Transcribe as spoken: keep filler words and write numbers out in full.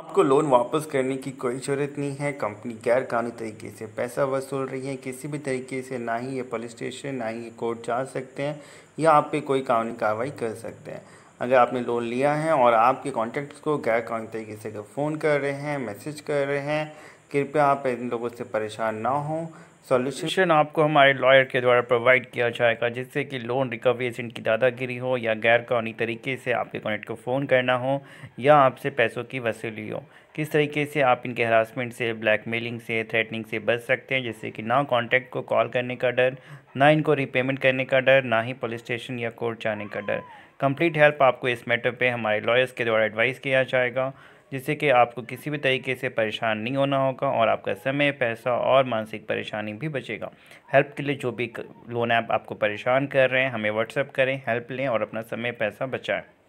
आपको लोन वापस करने की कोई ज़रूरत नहीं है। कंपनी गैर कानूनी तरीके से पैसा वसूल रही है। किसी भी तरीके से ना ही ये पुलिस स्टेशन ना ही ये कोर्ट जा सकते हैं या आप पे कोई कानूनी कार्रवाई कर सकते हैं। अगर आपने लोन लिया है और आपके कॉन्टैक्ट्स को गैर कानूनी तरीके से अगर फ़ोन कर रहे हैं, मैसेज कर रहे हैं, कृपया आप इन लोगों से परेशान ना हों। सॉल्यूशन आपको हमारे लॉयर के द्वारा प्रोवाइड किया जाएगा, जिससे कि लोन रिकवरी एजेंट की दादागिरी हो या गैर कानूनी तरीके से आपके कॉन्टैक्ट को फ़ोन करना हो या आपसे पैसों की वसूली हो। किस तरीके से आप इनके हरासमेंट से, ब्लैकमेलिंग से, थ्रेटनिंग से बच सकते हैं, जैसे कि ना कॉन्टैक्ट को कॉल करने का डर, ना इनको रीपेमेंट करने का डर, ना ही पुलिस स्टेशन या कोर्ट जाने का डर। कंप्लीट हेल्प आपको इस मैटर पे हमारे लॉयर्स के द्वारा एडवाइस किया जाएगा, जिससे कि आपको किसी भी तरीके से परेशान नहीं होना होगा और आपका समय, पैसा और मानसिक परेशानी भी बचेगा। हेल्प के लिए जो भी लोन ऐप आपको परेशान कर रहे हैं, हमें व्हाट्सएप करें, हेल्प लें और अपना समय, पैसा बचाएं।